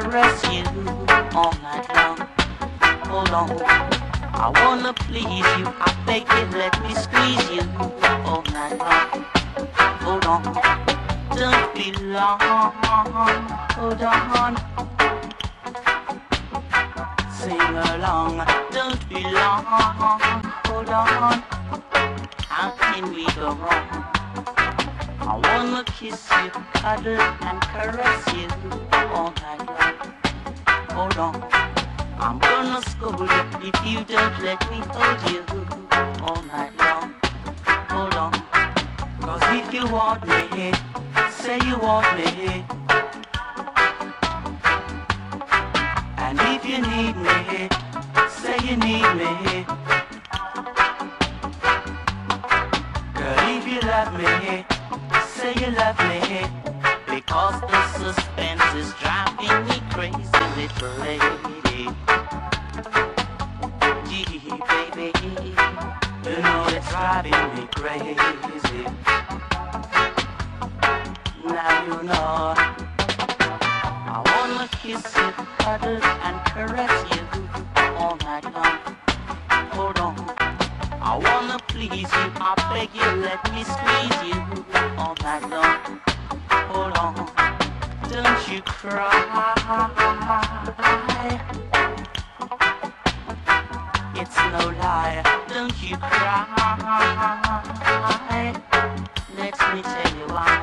caress you all night long. Hold on, I wanna please you. I beg you, let me squeeze you all night long. Hold on, don't be long. Hold on, sing along. Don't be long. Hold on, how can we go wrong? I wanna kiss you, cuddle and caress you all night long. Hold on, I'm gonna scold you if you don't let me hold you all night long. Hold on, cause if you want me, say you want me, and if you need me, say you need me. Girl, if you love me, say you love me, because the suspense is driving me crazy, little lady. Gee, baby, you know it's driving me crazy. Now you know I wanna kiss you, cuddle and caress you all night long. Hold on, I wanna please you, I beg you, let me squeeze you all night long. Hold on, don't you cry. It's no lie, don't you cry. Let me tell you why.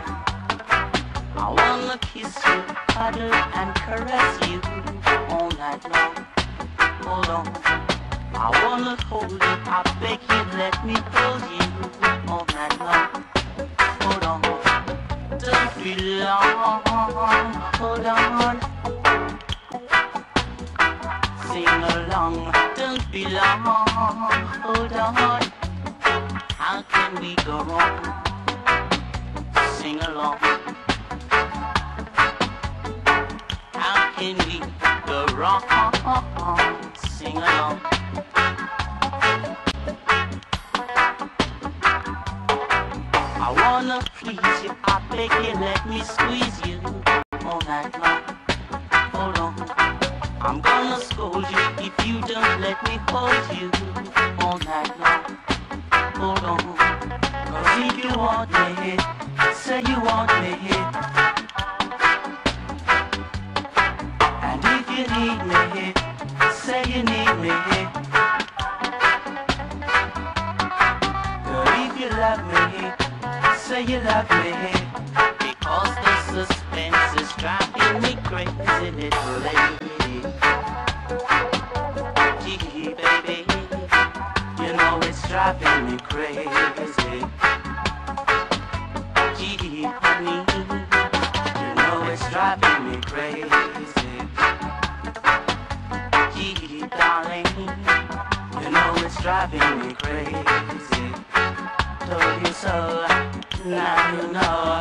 I wanna kiss you, cuddle and caress you all night long. Hold on, I wanna hold you, I beg you, let me hold you all night long. Hold on, don't be long. Hold on, sing along. Don't be long. Hold on, how can we go wrong? Sing along. How can we go wrong? Sing along. I wanna please you, I beg you, let me squeeze you all night long. Hold on, I'm gonna scold you if you don't let me hold you all night long. Hold on, cause if you want me, say you want me, and if you need me, say you need me. Girl, if you love me, say you love me, because the suspense is driving me crazy, little lady. Gee, baby, you know it's driving me crazy. Gee, honey, you know it's driving me crazy. Gee, darling, you know it's driving me crazy. Told you so. Now you know.